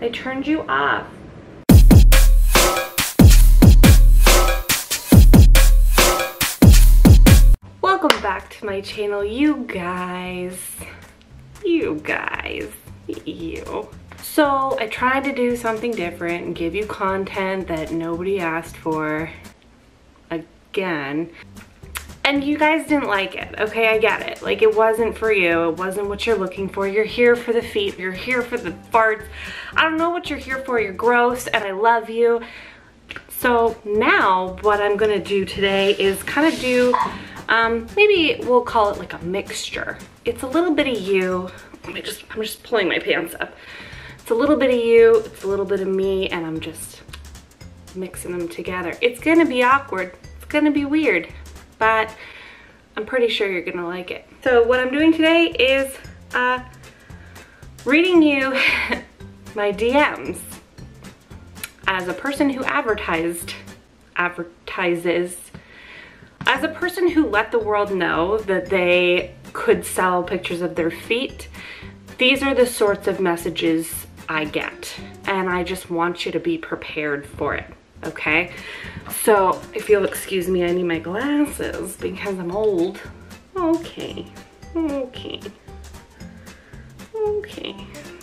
They turned you off. Welcome back to my channel, you guys. So I tried to do something different and give you content that nobody asked for again. And you guys didn't like it, okay? I get it. Like, it wasn't for you. It wasn't what you're looking for. You're here for the feet. You're here for the farts. I don't know what you're here for. You're gross, and I love you. So now what I'm gonna do today is kind of do, maybe we'll call it like a mixture. It's a little bit of you. I'm just pulling my pants up. It's a little bit of you, it's a little bit of me, and I'm just mixing them together. It's gonna be awkward. It's gonna be weird. But I'm pretty sure you're gonna like it. So what I'm doing today is reading you my DMs as a person who advertises, as a person who let the world know that they could sell pictures of their feet. These are the sorts of messages I get, and I just want you to be prepared for it. Okay, so if you'll excuse me, I need my glasses because I'm old. Okay.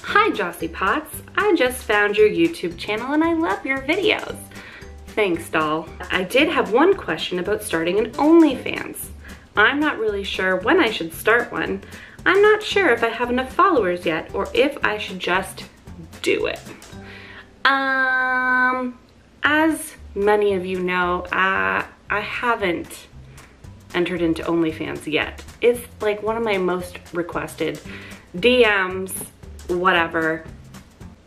Hi, Jocey Potts. I just found your YouTube channel and I love your videos. Thanks, doll. I did have one question about starting an OnlyFans. I'm not really sure when I should start one. I'm not sure if I have enough followers yet or if I should just do it. As many of you know, I haven't entered into OnlyFans yet. It's like one of my most requested DMs, whatever.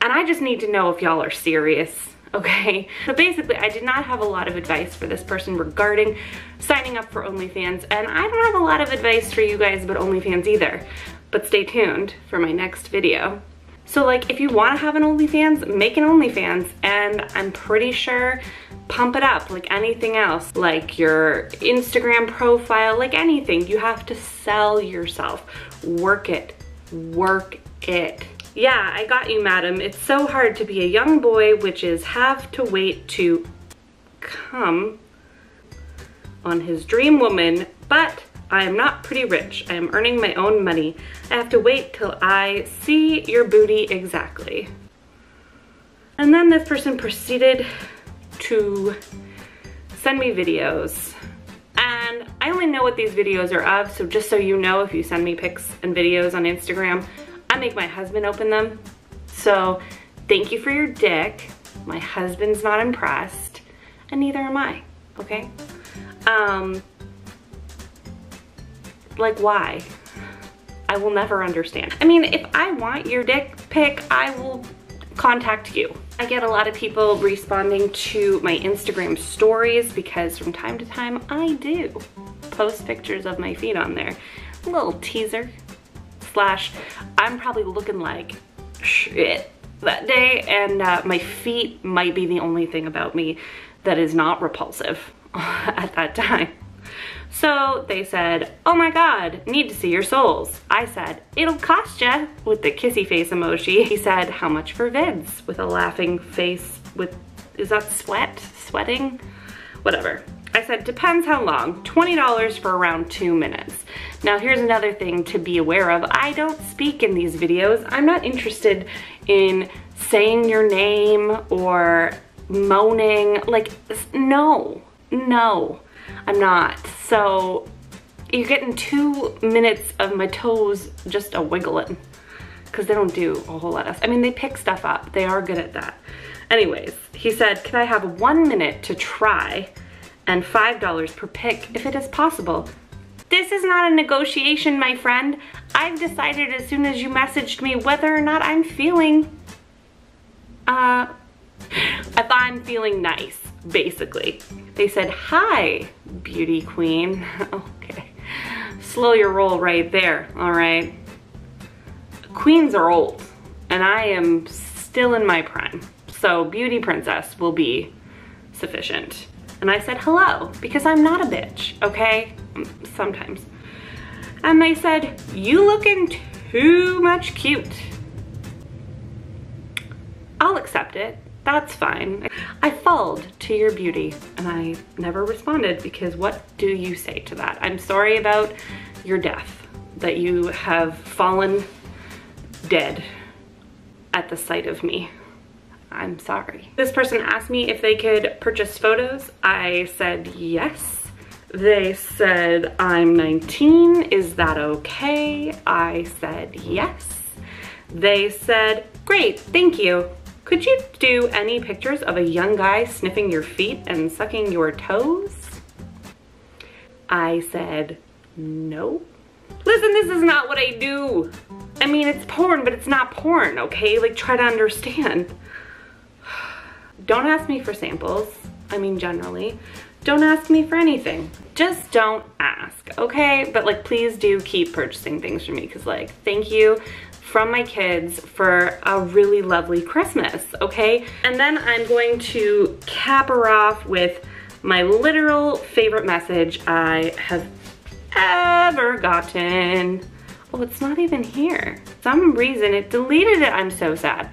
And I just need to know if y'all are serious, okay? So basically, I did not have a lot of advice for this person regarding signing up for OnlyFans, and I don't have a lot of advice for you guys about OnlyFans either. But stay tuned for my next video. So like, if you want to have an OnlyFans, make an OnlyFans, and I'm pretty sure pump it up like anything else, like your Instagram profile, like anything. You have to sell yourself. Work it. Yeah, I got you, madam. It's so hard to be a young boy, which is have to wait to come on his dream woman, but I am not pretty rich. I am earning my own money. I have to wait till I see your booty exactly. And then this person proceeded to send me videos. And I only know what these videos are of, so just so you know, if you send me pics and videos on Instagram, I make my husband open them. So thank you for your dick. My husband's not impressed, and neither am I, okay? Like, why? I will never understand. I mean, if I want your dick pic, I will contact you. I get a lot of people responding to my Instagram stories because from time to time I do post pictures of my feet on there. A little teaser, / I'm probably looking like shit that day, and my feet might be the only thing about me that is not repulsive at that time. So they said, oh my God, need to see your souls. I said, it'll cost ya, with the kissy face emoji. He said, how much for vids? With a laughing face with, is that sweat? Sweating? Whatever. I said, depends how long. $20 for around 2 minutes. Now here's another thing to be aware of. I don't speak in these videos. I'm not interested in saying your name or moaning. Like, no. I'm not. So you're getting 2 minutes of my toes just a wiggling, because they don't do a whole lot else. I mean, they pick stuff up. They are good at that. Anyways, he said, can I have 1 minute to try and $5 per pick if it is possible? This is not a negotiation, my friend. I've decided as soon as you messaged me whether or not I'm feeling, if I'm feeling nice, basically. They said, hi, beauty queen. Okay, slow your roll right there, all right? Queens are old, and I am still in my prime, so beauty princess will be sufficient. And I said, hello, because I'm not a bitch, okay? Sometimes. And they said, you looking too much cute. accept it. That's fine. I followed to your beauty and I never responded because what do you say to that? I'm sorry about your death, that you have fallen dead at the sight of me. I'm sorry. This person asked me if they could purchase photos. I said yes. They said, I'm 19, is that okay? I said yes. They said, great, thank you. Could you do any pictures of a young guy sniffing your feet and sucking your toes? I said, no. Listen, this is not what I do. I mean, it's porn, but it's not porn, okay? Like, try to understand. Don't ask me for samples. I mean, generally. Don't ask me for anything. Just don't ask, okay? But like, please do keep purchasing things for me because like, thank you from my kids for a really lovely Christmas, okay? And then I'm going to cap her off with my literal favorite message I have ever gotten. Oh, it's not even here. For some reason it deleted it, I'm so sad.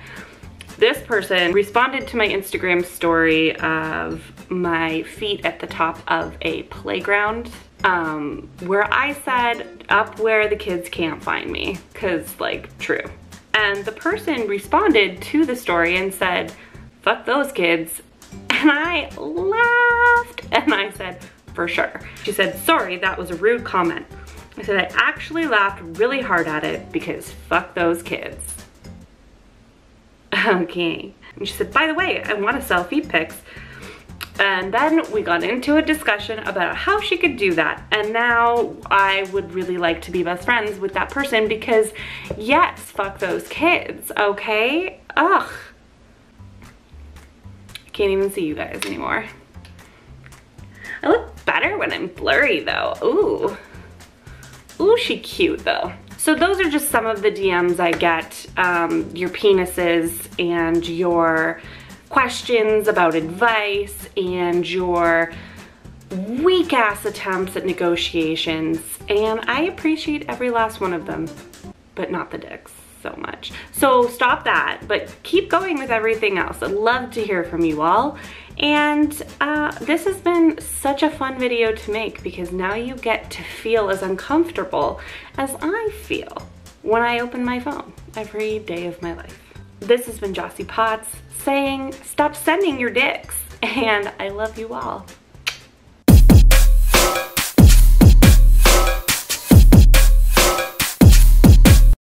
This person responded to my Instagram story of my feet at the top of a playground where I said, up where the kids can't find me, cause like, true. And the person responded to the story and said, fuck those kids. And I laughed and I said, for sure. She said, sorry, that was a rude comment. I said, I actually laughed really hard at it because fuck those kids. Okay. And she said, by the way, I want to sell feet pics. And then we got into a discussion about how she could do that. And now I would really like to be best friends with that person because yes, fuck those kids, okay? Ugh. I can't even see you guys anymore. I look better when I'm blurry though. Ooh. Ooh, she cute though. So those are just some of the DMs I get, your penises and your questions about advice and your weak ass attempts at negotiations, and I appreciate every last one of them, but not the dicks so much. So stop that, but keep going with everything else. I'd love to hear from you all, and this has been such a fun video to make because now you get to feel as uncomfortable as I feel when I open my phone every day of my life. This has been Jocey Potts saying stop sending your dicks, and I love you all.